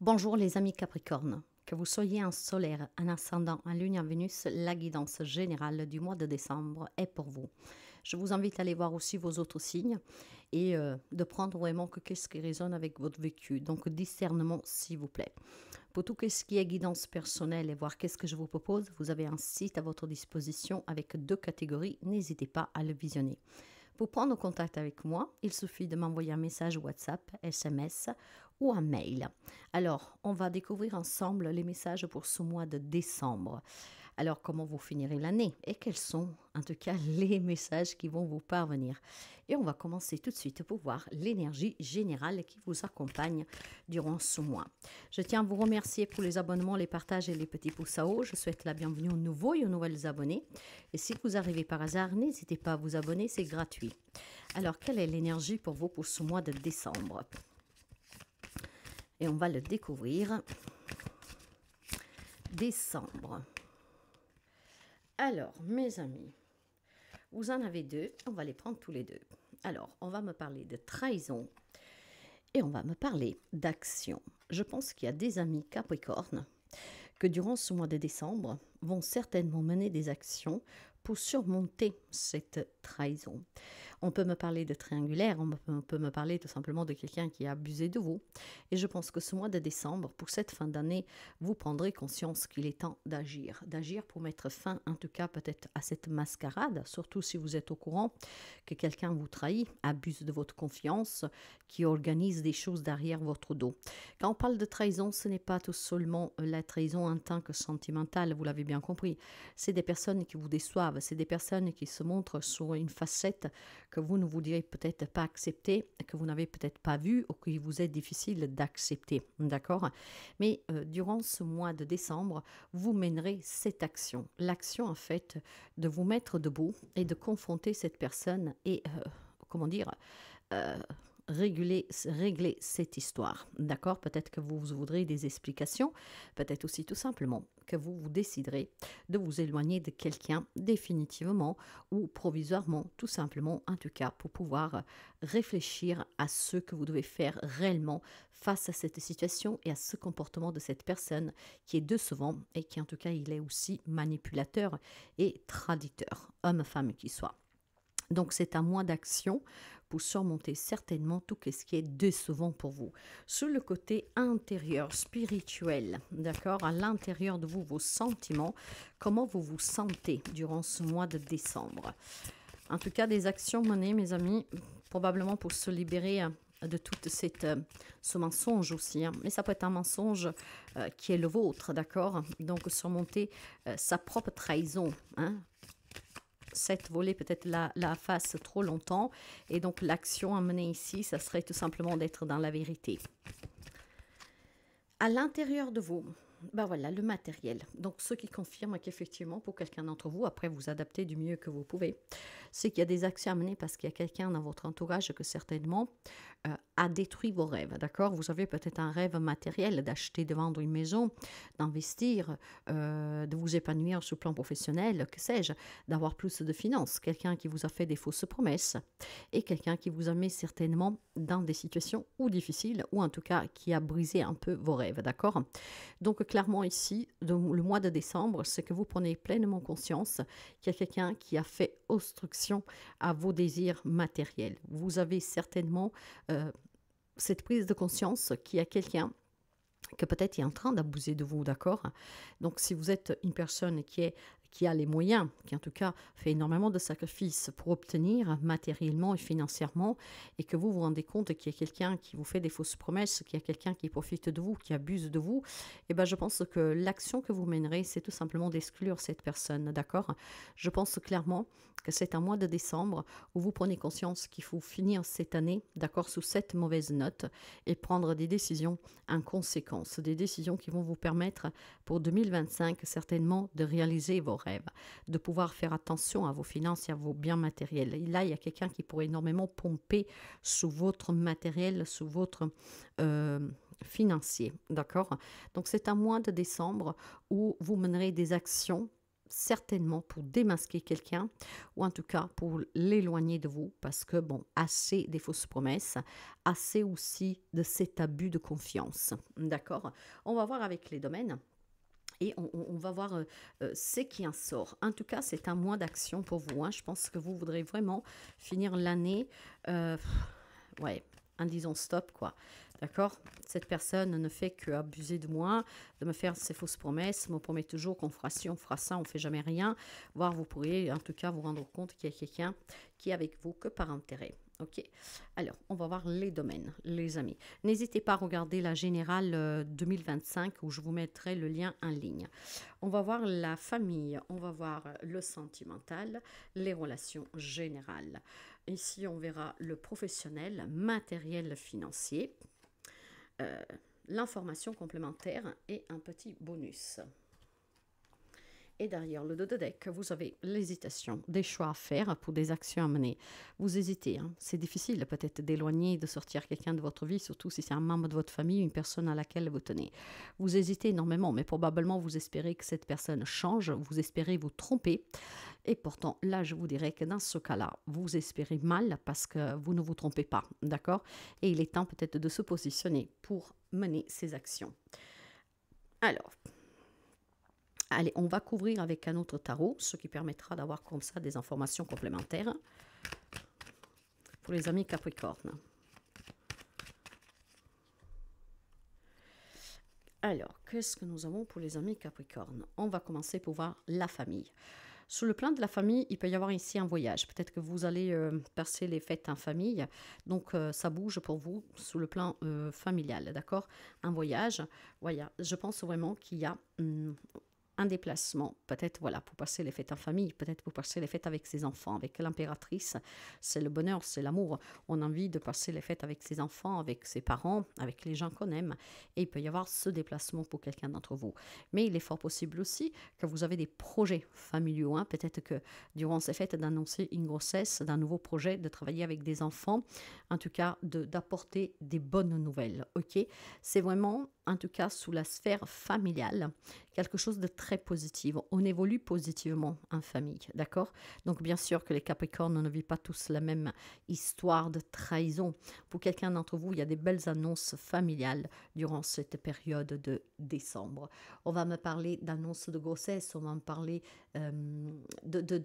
Bonjour les amis Capricorne, que vous soyez en solaire, en ascendant, en lune, en Vénus, la guidance générale du mois de décembre est pour vous. Je vous invite à aller voir aussi vos autres signes et de prendre vraiment que qu'est-ce qui résonne avec votre vécu, donc discernement s'il vous plaît. Pour tout ce qui est guidance personnelle et voir qu'est-ce que je vous propose, vous avez un site à votre disposition avec 2 catégories, n'hésitez pas à le visionner. Pour prendre contact avec moi, il suffit de m'envoyer un message WhatsApp, SMS ou un mail. Alors, on va découvrir ensemble les messages pour ce mois de décembre. Alors, comment vous finirez l'année et quels sont, en tout cas, les messages qui vont vous parvenir. Et on va commencer tout de suite pour voir l'énergie générale qui vous accompagne durant ce mois. Je tiens à vous remercier pour les abonnements, les partages et les petits pouces à haut. Je souhaite la bienvenue aux nouveaux et aux nouvelles abonnés. Et si vous arrivez par hasard, n'hésitez pas à vous abonner, c'est gratuit. Alors, quelle est l'énergie pour vous pour ce mois de décembre? Et on va le découvrir. Décembre. Alors, mes amis, vous en avez 2. On va les prendre tous les 2. Alors, on va me parler de trahison et on va me parler d'action. Je pense qu'il y a des amis Capricorne que durant ce mois de décembre vont certainement mener des actions pour surmonter cette trahison. On peut me parler de triangulaire, on peut me parler tout simplement de quelqu'un qui a abusé de vous. Et je pense que ce mois de décembre, pour cette fin d'année, vous prendrez conscience qu'il est temps d'agir. D'agir pour mettre fin, en tout cas peut-être à cette mascarade, surtout si vous êtes au courant que quelqu'un vous trahit, abuse de votre confiance, qui organise des choses derrière votre dos. Quand on parle de trahison, ce n'est pas tout seulement la trahison en tant que sentimentale, vous l'avez bien compris. C'est des personnes qui vous déçoivent, c'est des personnes qui se montrent sur une facette que vous ne vous direz peut-être pas accepter, que vous n'avez peut-être pas vu ou qu'il vous est difficile d'accepter, d'accord? Mais durant ce mois de décembre, vous mènerez cette action, l'action en fait de vous mettre debout et de confronter cette personne et, comment dire, régler cette histoire, d'accord? Peut-être que vous voudrez des explications, peut-être aussi tout simplement que vous vous déciderez de vous éloigner de quelqu'un définitivement ou provisoirement, tout simplement, en tout cas, pour pouvoir réfléchir à ce que vous devez faire réellement face à cette situation et à ce comportement de cette personne qui est décevant et qui, en tout cas, il est aussi manipulateur et traditeur, homme, femme qu'il soit. Donc, c'est un mois d'action pour surmonter certainement tout ce qui est décevant pour vous. Sur le côté intérieur, spirituel, d'accord, à l'intérieur de vous, vos sentiments, comment vous vous sentez durant ce mois de décembre? En tout cas, des actions menées, mes amis, probablement pour se libérer de tout ce mensonge aussi, hein. Mais ça peut être un mensonge qui est le vôtre, d'accord? Donc, surmonter sa propre trahison, hein. 7 volets peut-être la face trop longtemps et donc l'action à mener ici, ça serait tout simplement d'être dans la vérité. À l'intérieur de vous, ben voilà, le matériel. Donc, ce qui confirme qu'effectivement, pour quelqu'un d'entre vous, après vous adaptez du mieux que vous pouvez, c'est qu'il y a des actions à mener parce qu'il y a quelqu'un dans votre entourage que certainement a détruit vos rêves, d'accord? Vous avez peut-être un rêve matériel d'acheter, de vendre une maison, d'investir, de vous épanouir sur le plan professionnel, que sais-je, d'avoir plus de finances. Quelqu'un qui vous a fait des fausses promesses et quelqu'un qui vous a mis certainement dans des situations ou difficiles ou en tout cas qui a brisé un peu vos rêves, d'accord? Donc, clairement ici, le mois de décembre, c'est que vous prenez pleinement conscience qu'il y a quelqu'un qui a fait obstruction à vos désirs matériels. Vous avez certainement cette prise de conscience qu'il y a quelqu'un que peut-être est en train d'abuser de vous, d'accord? Donc, si vous êtes une personne qui a les moyens, qui en tout cas fait énormément de sacrifices pour obtenir matériellement et financièrement, et que vous vous rendez compte qu'il y a quelqu'un qui vous fait des fausses promesses, qu'il y a quelqu'un qui profite de vous, qui abuse de vous, et bien je pense que l'action que vous mènerez, c'est tout simplement d'exclure cette personne, d'accord? Je pense clairement que c'est un mois de décembre où vous prenez conscience qu'il faut finir cette année, d'accord, sous cette mauvaise note et prendre des décisions en conséquence, des décisions qui vont vous permettre pour 2025 certainement de réaliser vos rêves, de pouvoir faire attention à vos finances et à vos biens matériels. Et là, il y a quelqu'un qui pourrait énormément pomper sous votre matériel, sous votre financier, d'accord? Donc, c'est un mois de décembre où vous mènerez des actions certainement pour démasquer quelqu'un, ou en tout cas pour l'éloigner de vous, parce que, bon, assez des fausses promesses, assez aussi de cet abus de confiance, d'accord? On va voir avec les domaines. Et on va voir ce qui en sort. En tout cas, c'est un mois d'action pour vous. Hein. Je pense que vous voudrez vraiment finir l'année ouais, en disant stop, quoi. D'accord? Cette personne ne fait qu'abuser de moi, de me faire ses fausses promesses, me promet toujours qu'on fera ci, on fera ça, on ne fait jamais rien. Voire vous pourriez en tout cas vous rendre compte qu'il y a quelqu'un qui est avec vous que par intérêt. Ok, alors on va voir les domaines, les amis. N'hésitez pas à regarder la générale 2025 où je vous mettrai le lien en ligne. On va voir la famille, on va voir le sentimental, les relations générales. Ici, on verra le professionnel, matériel, financier, l'information complémentaire et un petit bonus. Et derrière le dos de deck, vous avez l'hésitation, des choix à faire pour des actions à mener. Vous hésitez, hein? C'est difficile peut-être d'éloigner, de sortir quelqu'un de votre vie, surtout si c'est un membre de votre famille, une personne à laquelle vous tenez. Vous hésitez énormément, mais probablement vous espérez que cette personne change, vous espérez vous tromper. Et pourtant, là, je vous dirais que dans ce cas-là, vous espérez mal parce que vous ne vous trompez pas, d'accord? Et il est temps peut-être de se positionner pour mener ces actions. Alors... allez, on va couvrir avec un autre tarot, ce qui permettra d'avoir comme ça des informations complémentaires pour les amis Capricorne. Alors, qu'est-ce que nous avons pour les amis Capricorne? On va commencer pour voir la famille. Sur le plan de la famille, il peut y avoir ici un voyage. Peut-être que vous allez passer les fêtes en famille. Donc, ça bouge pour vous sur le plan familial, d'accord? Un voyage, voilà. Je pense vraiment qu'il y a... un déplacement, peut-être voilà, pour passer les fêtes en famille, peut-être pour passer les fêtes avec ses enfants, avec l'impératrice, c'est le bonheur, c'est l'amour. On a envie de passer les fêtes avec ses enfants, avec ses parents, avec les gens qu'on aime. Et il peut y avoir ce déplacement pour quelqu'un d'entre vous. Mais il est fort possible aussi que vous avez des projets familiaux. Hein. Peut-être que durant ces fêtes, d'annoncer une grossesse, d'un nouveau projet, de travailler avec des enfants, en tout cas d'apporter des bonnes nouvelles. Ok, c'est vraiment... en tout cas sous la sphère familiale, quelque chose de très positif. On évolue positivement en famille, d'accord? Donc bien sûr que les Capricornes ne vivent pas tous la même histoire de trahison. Pour quelqu'un d'entre vous, il y a des belles annonces familiales durant cette période de décembre. On va me parler d'annonces de grossesse, on va me parler de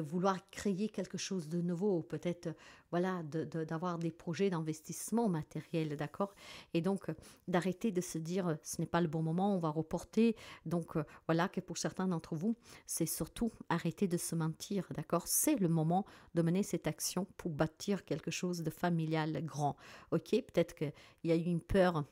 vouloir créer quelque chose de nouveau, peut-être voilà, d'avoir des projets d'investissement matériel, d'accord? Et donc, d'arrêter de se dire ce n'est pas le bon moment, on va reporter. Donc voilà que pour certains d'entre vous, c'est surtout arrêter de se mentir, d'accord? C'est le moment de mener cette action pour bâtir quelque chose de familial grand. Ok, peut-être qu'il y a eu une peur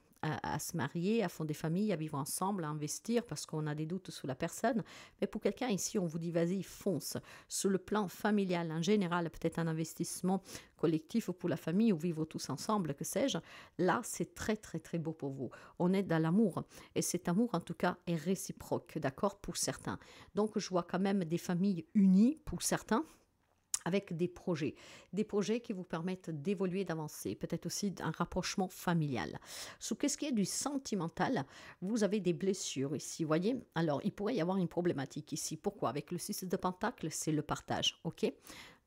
à se marier, à fonder famille, à vivre ensemble, à investir parce qu'on a des doutes sur la personne. Mais pour quelqu'un ici, on vous dit vas-y, fonce. Sur le plan familial en général, peut-être un investissement collectif ou pour la famille ou vivre tous ensemble, que sais-je. Là, c'est très très très beau pour vous. On est dans l'amour et cet amour en tout cas est réciproque, d'accord, pour certains. Donc je vois quand même des familles unies pour certains, avec des projets qui vous permettent d'évoluer, d'avancer, peut-être aussi un rapprochement familial. Sous qu'est-ce qui est du sentimental, vous avez des blessures ici, vous voyez? Alors, il pourrait y avoir une problématique ici. Pourquoi? Avec le 6 de Pentacle, c'est le partage, ok?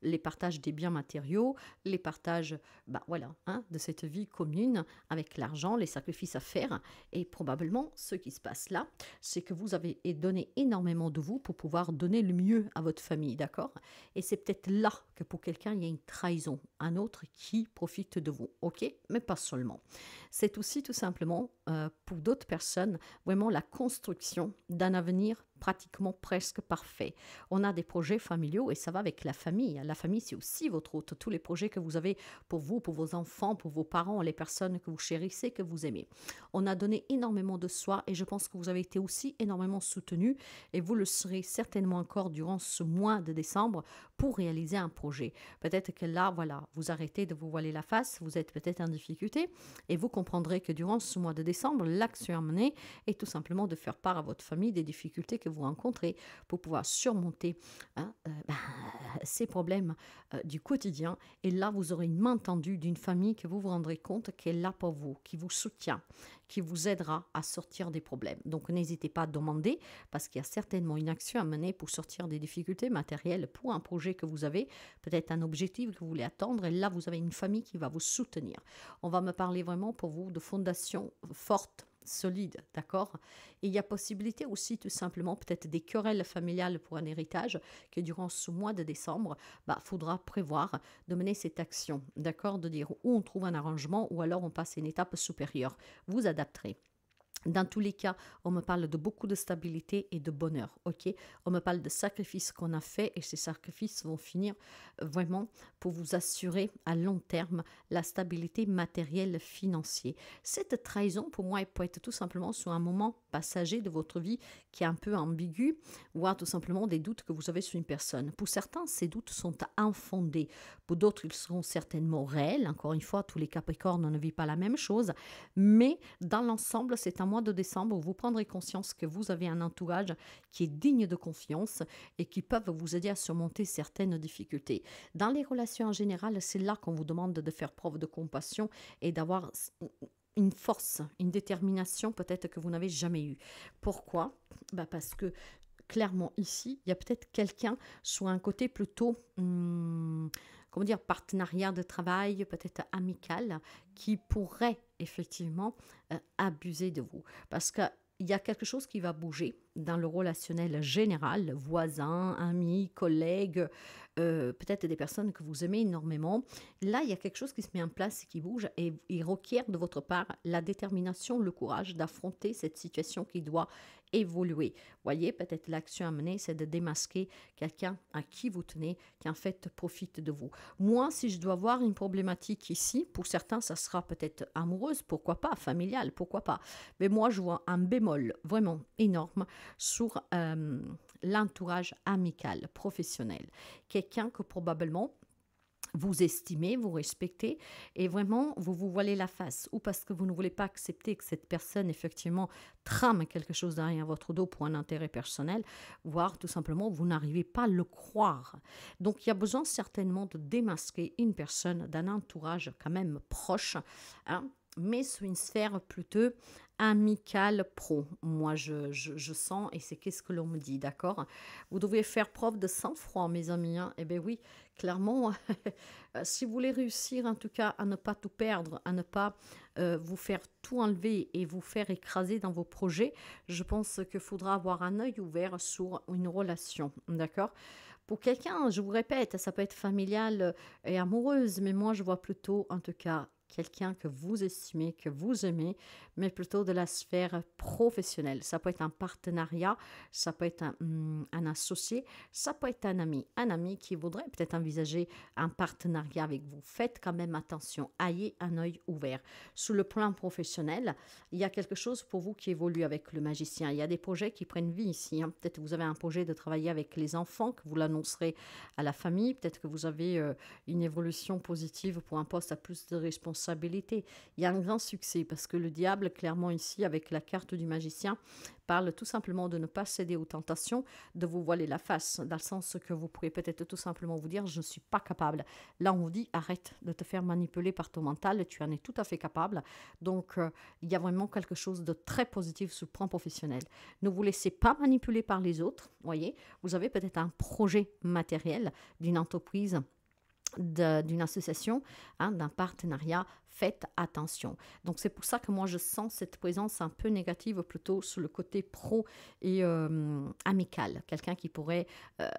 Les partages des biens matériaux, les partages bah voilà, hein, de cette vie commune avec l'argent, les sacrifices à faire. Et probablement, ce qui se passe là, c'est que vous avez donné énormément de vous pour pouvoir donner le mieux à votre famille, d'accord? Et c'est peut-être là que pour quelqu'un, il y a une trahison, un autre qui profite de vous, ok? Mais pas seulement. C'est aussi tout simplement, pour d'autres personnes, vraiment la construction d'un avenir pratiquement presque parfait. On a des projets familiaux et ça va avec la famille. La famille, c'est aussi votre hôte. Tous les projets que vous avez pour vous, pour vos enfants, pour vos parents, les personnes que vous chérissez, que vous aimez. On a donné énormément de soi et je pense que vous avez été aussi énormément soutenu et vous le serez certainement encore durant ce mois de décembre pour réaliser un projet. Peut-être que là, voilà, vous arrêtez de vous voiler la face, vous êtes peut-être en difficulté et vous comprendrez que durant ce mois de décembre, l'action à mener est tout simplement de faire part à votre famille des difficultés que vous rencontrez, pour pouvoir surmonter ces problèmes du quotidien. Et là, vous aurez une main tendue d'une famille que vous vous rendrez compte qu'elle est là pour vous, qui vous soutient, qui vous aidera à sortir des problèmes. Donc, n'hésitez pas à demander, parce qu'il y a certainement une action à mener pour sortir des difficultés matérielles pour un projet que vous avez, peut-être un objectif que vous voulez atteindre. Et là, vous avez une famille qui va vous soutenir. On va me parler vraiment pour vous de fondations fortes, solide, d'accord? Et il y a possibilité aussi tout simplement peut-être des querelles familiales pour un héritage que durant ce mois de décembre, faudra prévoir de mener cette action, d'accord? De dire où on trouve un arrangement ou alors on passe à une étape supérieure. Vous adapterez. Dans tous les cas, on me parle de beaucoup de stabilité et de bonheur, ok? On me parle de sacrifices qu'on a fait et ces sacrifices vont finir vraiment pour vous assurer à long terme la stabilité matérielle financière. Cette trahison, pour moi, elle peut être tout simplement sur un moment passager de votre vie qui est un peu ambigu, voire tout simplement des doutes que vous avez sur une personne. Pour certains, ces doutes sont infondés. Pour d'autres, ils seront certainement réels. Encore une fois, tous les Capricornes ne vivent pas la même chose, mais dans l'ensemble, c'est un mois de décembre où vous prendrez conscience que vous avez un entourage qui est digne de confiance et qui peuvent vous aider à surmonter certaines difficultés. Dans les relations en général, c'est là qu'on vous demande de faire preuve de compassion et d'avoir une force, une détermination peut-être que vous n'avez jamais eue. Pourquoi? Parce que clairement ici, il y a peut-être quelqu'un sur un côté plutôt... comment dire, partenariat de travail, peut-être amical, qui pourrait effectivement abuser de vous. Parce que il y a quelque chose qui va bouger dans le relationnel général, voisins, amis, collègues, peut-être des personnes que vous aimez énormément. Là, il y a quelque chose qui se met en place, qui bouge et il requiert de votre part la détermination, le courage d'affronter cette situation qui doit évoluer. Voyez, peut-être l'action à mener, c'est de démasquer quelqu'un à qui vous tenez, qui en fait profite de vous. Moi, si je dois voir une problématique ici, pour certains, ça sera peut-être amoureuse, pourquoi pas, familiale, pourquoi pas. Mais moi, je vois un bémol vraiment énorme sur l'entourage amical, professionnel. Quelqu'un que probablement vous estimez, vous respectez et vraiment vous vous voilez la face ou parce que vous ne voulez pas accepter que cette personne effectivement trame quelque chose derrière votre dos pour un intérêt personnel, voire tout simplement vous n'arrivez pas à le croire. Donc il y a besoin certainement de démasquer une personne d'un entourage quand même proche, hein, mais sous une sphère plutôt amical pro. Moi, je sens, et c'est qu'est-ce que l'on me dit, d'accord? Vous devez faire preuve de sang-froid, mes amis. Hein? Eh bien oui, clairement, si vous voulez réussir en tout cas à ne pas tout perdre, à ne pas vous faire tout enlever et vous faire écraser dans vos projets, je pense qu'il faudra avoir un œil ouvert sur une relation, d'accord? Pour quelqu'un, je vous répète, ça peut être familial et amoureuse, mais moi, je vois plutôt, en tout cas, quelqu'un que vous estimez, que vous aimez, mais plutôt de la sphère professionnelle. Ça peut être un partenariat, ça peut être un associé, ça peut être un ami qui voudrait peut-être envisager un partenariat avec vous. Faites quand même attention, ayez un œil ouvert. Sur le plan professionnel, il y a quelque chose pour vous qui évolue avec le magicien. Il y a des projets qui prennent vie ici, hein. Peut-être que vous avez un projet de travailler avec les enfants, que vous l'annoncerez à la famille, peut-être que vous avez une évolution positive pour un poste à plus de responsabilité. Il y a un grand succès parce que le diable, clairement ici, avec la carte du magicien, parle tout simplement de ne pas céder aux tentations, de vous voiler la face, dans le sens que vous pourrez peut-être tout simplement vous dire « je ne suis pas capable ». Là, on vous dit « arrête de te faire manipuler par ton mental, tu en es tout à fait capable ». Donc, il y a vraiment quelque chose de très positif sur le plan professionnel. Ne vous laissez pas manipuler par les autres, voyez. Vous avez peut-être un projet matériel d'une entreprise, d'une association, hein, d'un partenariat, faites attention. Donc, c'est pour ça que moi, je sens cette présence un peu négative plutôt sur le côté pro et amical. Quelqu'un qui pourrait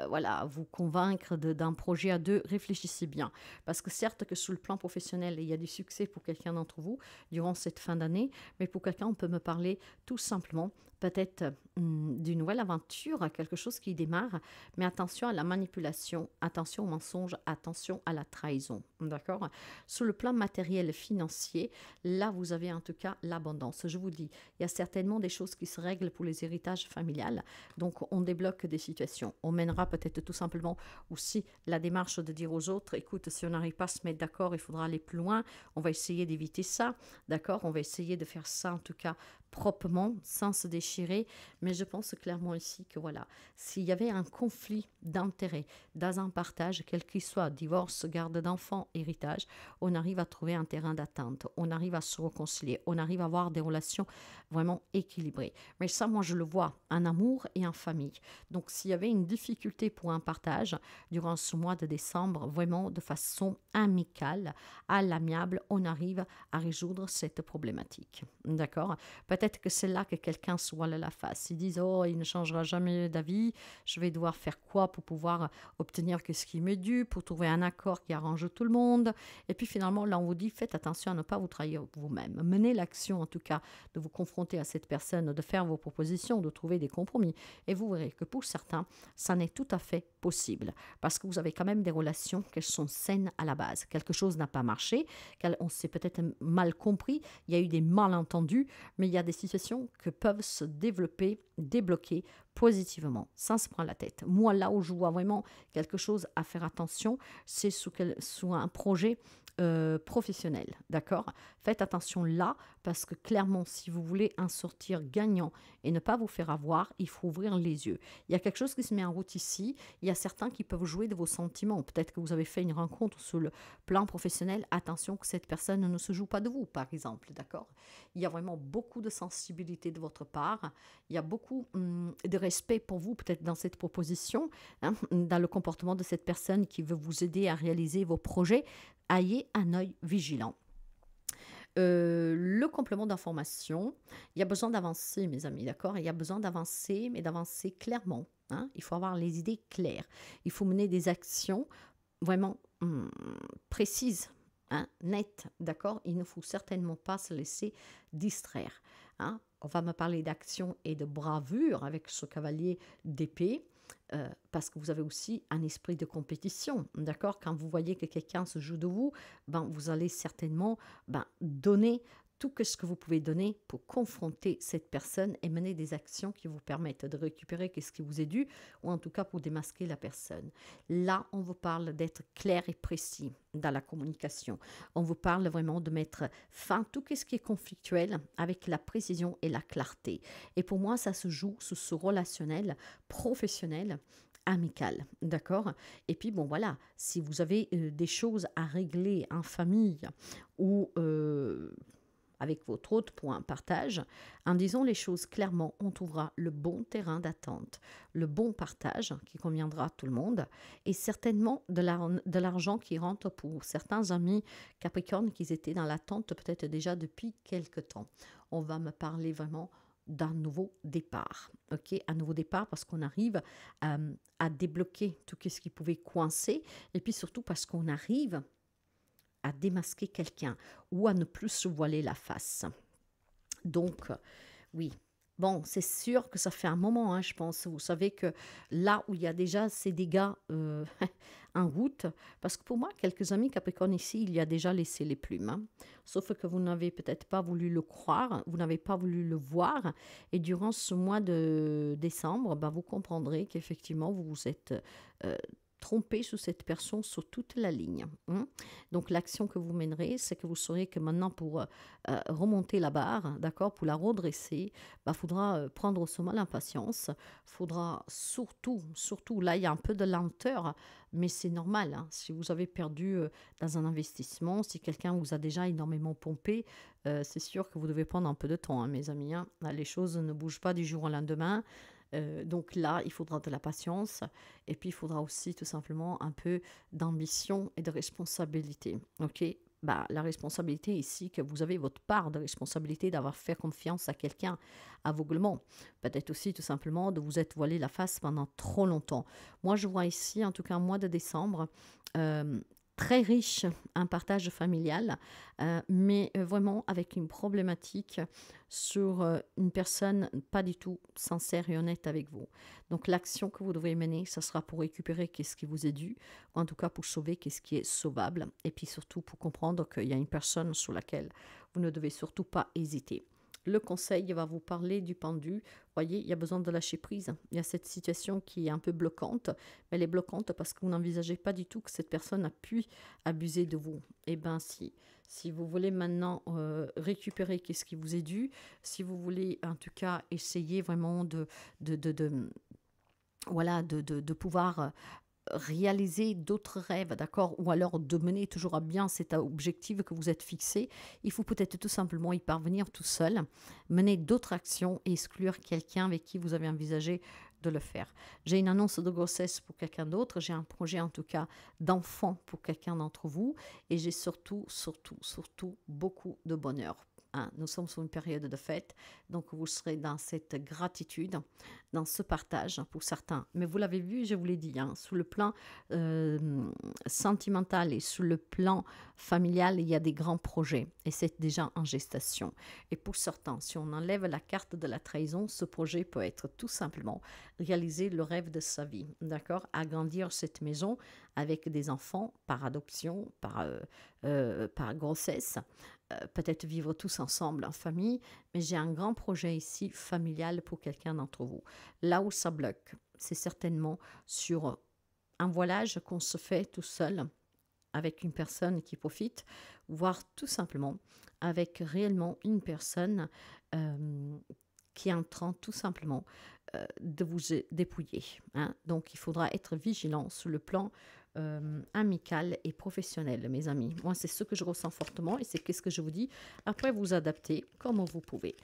voilà, vous convaincre d'un projet à deux, réfléchissez bien. Parce que certes que sur le plan professionnel, il y a du succès pour quelqu'un d'entre vous durant cette fin d'année, mais pour quelqu'un, on peut me parler tout simplement peut-être d'une nouvelle aventure, quelque chose qui démarre, mais attention à la manipulation, attention aux mensonges, attention à la trahison, d'accord? Sur le plan matériel financier, là, vous avez en tout cas l'abondance. Je vous dis, il y a certainement des choses qui se règlent pour les héritages familiales, donc on débloque des situations. On mènera peut-être tout simplement aussi la démarche de dire aux autres, écoute, si on n'arrive pas à se mettre d'accord, il faudra aller plus loin, on va essayer d'éviter ça, d'accord? On va essayer de faire ça en tout cas proprement, sans se déchirer, mais je pense clairement ici que voilà, s'il y avait un conflit d'intérêts dans un partage, quel qu'il soit, divorce, garde d'enfants, héritage, on arrive à trouver un terrain d'atteinte, on arrive à se réconcilier, on arrive à avoir des relations vraiment équilibrées. Mais ça, moi, je le vois en amour et en famille. Donc, s'il y avait une difficulté pour un partage durant ce mois de décembre, vraiment de façon amicale, à l'amiable, on arrive à résoudre cette problématique. D'accord? Peut-être que c'est là que quelqu'un se voile la face. Ils disent « Oh, il ne changera jamais d'avis, je vais devoir faire quoi pour pouvoir obtenir ce qui m'est dû, pour trouver un accord qui arrange tout le monde ?» Et puis finalement, là, on vous dit « Faites attention à ne pas vous trahir vous-même. Menez l'action, en tout cas, de vous confronter à cette personne, de faire vos propositions, de trouver des compromis. » Et vous verrez que pour certains, ça n'est tout à fait possible, parce que vous avez quand même des relations qui sont saines à la base. Quelque chose n'a pas marché, on s'est peut-être mal compris, il y a eu des malentendus, mais il y a des situations que peuvent se développer, débloquer positivement, sans se prendre la tête. Moi, là où je vois vraiment quelque chose à faire attention, c'est sous un projet professionnel, d'accord? Faites attention là, parce que clairement, si vous voulez en sortir gagnant et ne pas vous faire avoir, il faut ouvrir les yeux. Il y a quelque chose qui se met en route ici, il y a certains qui peuvent jouer de vos sentiments. Peut-être que vous avez fait une rencontre sur le plan professionnel, attention que cette personne ne se joue pas de vous, par exemple, d'accord? Il y a vraiment beaucoup de sensibilité de votre part, il y a beaucoup de respect pour vous, peut-être dans cette proposition, hein, dans le comportement de cette personne qui veut vous aider à réaliser vos projets. Ayez un œil vigilant. Le complément d'information, il y a besoin d'avancer, mes amis, d'accord? Il y a besoin d'avancer, mais d'avancer clairement, hein? Il faut avoir les idées claires. Il faut mener des actions vraiment précises, hein, nettes, d'accord? Il ne faut certainement pas se laisser distraire, hein? On va me parler d'action et de bravure avec ce cavalier d'épée. Parce que vous avez aussi un esprit de compétition, d'accord? Quand vous voyez que quelqu'un se joue de vous, ben, vous allez certainement donner tout ce que vous pouvez donner pour confronter cette personne et mener des actions qui vous permettent de récupérer ce qui vous est dû, ou en tout cas pour démasquer la personne. Là, on vous parle d'être clair et précis dans la communication. On vous parle vraiment de mettre fin à tout ce qui est conflictuel avec la précision et la clarté. Et pour moi, ça se joue sous ce relationnel professionnel, amical, d'accord? Et puis bon voilà, si vous avez des choses à régler en famille ou avec votre autre point partage, en disant les choses clairement, on trouvera le bon terrain d'attente, le bon partage qui conviendra à tout le monde, et certainement de l'argent qui rentre pour certains amis Capricorne qui étaient dans l'attente peut-être déjà depuis quelque temps. On va me parler vraiment d'un nouveau départ, ok? Un nouveau départ parce qu'on arrive à débloquer tout ce qui pouvait coincer, et puis surtout parce qu'on arrive à démasquer quelqu'un ou à ne plus se voiler la face. Donc, oui. Bon, c'est sûr que ça fait un moment, hein, je pense. Vous savez que là où il y a déjà ces dégâts en route, parce que pour moi, quelques amis Capricorne ici, il y a déjà laissé les plumes. Hein. Sauf que vous n'avez peut-être pas voulu le croire, vous n'avez pas voulu le voir. Et durant ce mois de décembre, vous comprendrez qu'effectivement, vous vous êtes trompé sur cette personne sur toute la ligne. Hein? Donc l'action que vous mènerez, c'est que vous saurez que maintenant pour remonter la barre, d'accord, pour la redresser, faudra prendre au sommet l'impatience, faudra surtout, là il y a un peu de lenteur, mais c'est normal, hein, si vous avez perdu dans un investissement, si quelqu'un vous a déjà énormément pompé, c'est sûr que vous devez prendre un peu de temps, hein, mes amis, hein. Là, les choses ne bougent pas du jour au lendemain. Donc là, il faudra de la patience et puis il faudra aussi tout simplement un peu d'ambition et de responsabilité. Ok, la responsabilité ici, que vous avez votre part de responsabilité d'avoir fait confiance à quelqu'un aveuglement. Peut-être aussi tout simplement de vous être voilé la face pendant trop longtemps. Moi, je vois ici, en tout cas, un mois de décembre, très riche, un partage familial, mais vraiment avec une problématique sur une personne pas du tout sincère et honnête avec vous. Donc l'action que vous devez mener, ça sera pour récupérer ce qui vous est dû, ou en tout cas pour sauver ce qui est sauvable, et puis surtout pour comprendre qu'il y a une personne sur laquelle vous ne devez surtout pas hésiter. le conseil va vous parler du pendu. Voyez, il y a besoin de lâcher prise. Il y a cette situation qui est un peu bloquante. Mais elle est bloquante parce que vous n'envisagez pas du tout que cette personne a pu abuser de vous. Eh bien, si vous voulez maintenant récupérer ce qui vous est dû, si vous voulez en tout cas essayer vraiment de pouvoir réaliser d'autres rêves, d'accord, ou alors de mener toujours à bien cet objectif que vous êtes fixé, il faut peut-être tout simplement y parvenir tout seul, mener d'autres actions et exclure quelqu'un avec qui vous avez envisagé de le faire. J'ai une annonce de grossesse pour quelqu'un d'autre, j'ai un projet en tout cas d'enfant pour quelqu'un d'entre vous, et j'ai surtout beaucoup de bonheur. Hein, nous sommes sur une période de fête, donc vous serez dans cette gratitude, dans ce partage pour certains. Mais vous l'avez vu, je vous l'ai dit, hein, sur le plan sentimental et sur le plan familial, il y a des grands projets et c'est déjà en gestation. Et pour certains, si on enlève la carte de la trahison, ce projet peut être tout simplement réaliser le rêve de sa vie, d'accord? Agrandir cette maison avec des enfants par adoption, par grossesse, peut-être vivre tous ensemble en famille, mais j'ai un grand projet ici familial pour quelqu'un d'entre vous. Là où ça bloque, c'est certainement sur un voilage qu'on se fait tout seul avec une personne qui profite, voire tout simplement avec réellement une personne qui est en train tout simplement de vous dépouiller. Hein. Donc il faudra être vigilant sur le plan amical et professionnel, mes amis. Moi, c'est ce que je ressens fortement et c'est qu'est-ce que je vous dis. Après, vous adaptez comme vous pouvez.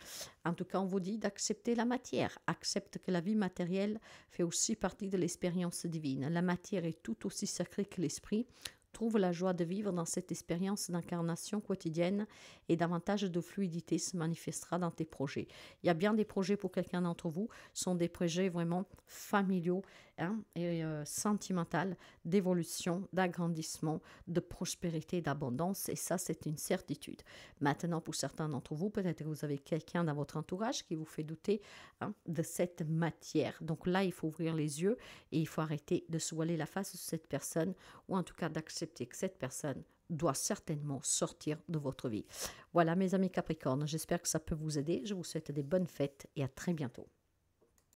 En tout cas, on vous dit d'accepter la matière. Accepte que la vie matérielle fait aussi partie de l'expérience divine. La matière est tout aussi sacrée que l'esprit. Trouve la joie de vivre dans cette expérience d'incarnation quotidienne et davantage de fluidité se manifestera dans tes projets. Il y a bien des projets pour quelqu'un d'entre vous, ce sont des projets vraiment familiaux, hein, et sentimentaux, d'évolution, d'agrandissement, de prospérité, d'abondance, et ça c'est une certitude. Maintenant, pour certains d'entre vous, peut-être que vous avez quelqu'un dans votre entourage qui vous fait douter, hein, de cette matière. Donc là, il faut ouvrir les yeux et il faut arrêter de se voiler la face de cette personne, ou en tout cas d'accepter que cette personne doit certainement sortir de votre vie. Voilà mes amis Capricorne, j'espère que ça peut vous aider. Je vous souhaite des bonnes fêtes et à très bientôt.